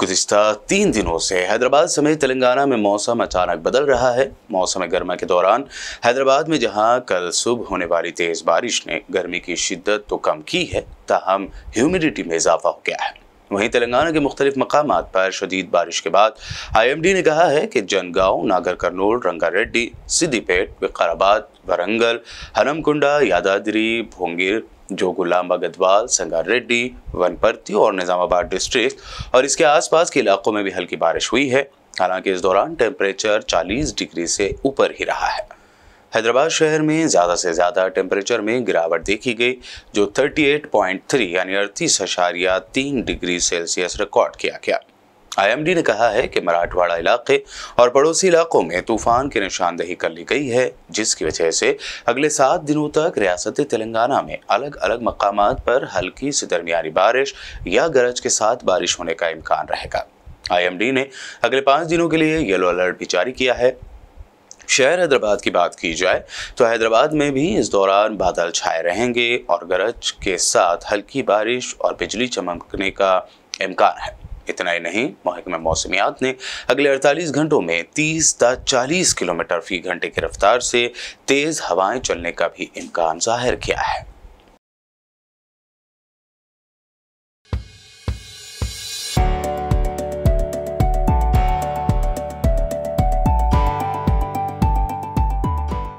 गुज़िश्ता 3 दिनों से हैदराबाद समेत तेलंगाना में मौसम अचानक बदल रहा है। मौसम गर्मा के दौरान हैदराबाद में जहां कल सुबह होने वाली तेज़ बारिश ने गर्मी की शिद्दत तो कम की है, ताहम ह्यूमिडिटी में इजाफा हो गया है। वहीं तेलंगाना के मुख्तलिफ मकामात पर शदीद बारिश के बाद आईएमडी ने कहा है कि जनगांव, नागरकनोल, रंगारेड्डी, सिद्दीपेट, विकाराबाद, वरंगल, हनमकुंडा, यादादरी, भोंगीर, जोगुलांबा, गदवाल, संगारेड्डी, वनपर्ती और निज़ामाबाद डिस्ट्रिक्ट और इसके आसपास के इलाकों में भी हल्की बारिश हुई है। हालांकि इस दौरान टेम्परेचर 40 डिग्री से ऊपर ही रहा है। हैदराबाद शहर में ज़्यादा से ज़्यादा टेम्परेचर में गिरावट देखी गई, जो 38.3 यानी 38.3 डिग्री सेल्सियस रिकॉर्ड किया गया। आईएमडी ने कहा है कि मराठवाड़ा इलाके और पड़ोसी इलाकों में तूफान की निशानदेही कर ली गई है, जिसकी वजह से अगले 7 दिनों तक रियासत तेलंगाना में अलग अलग मकामात पर हल्की से दरमियानी बारिश या गरज के साथ बारिश होने का इम्कान रहेगा। आईएमडी ने अगले 5 दिनों के लिए येलो अलर्ट भी जारी किया है। शहर हैदराबाद की बात की जाए तो हैदराबाद में भी इस दौरान बादल छाए रहेंगे और गरज के साथ हल्की बारिश और बिजली चमकने का इम्कान है। इतना ही नहीं, महकमा मौसमियात ने अगले 48 घंटों में 30 से 40 किलोमीटर फ़ी घंटे की रफ्तार से तेज़ हवाएं चलने का भी इम्कान जाहिर किया है।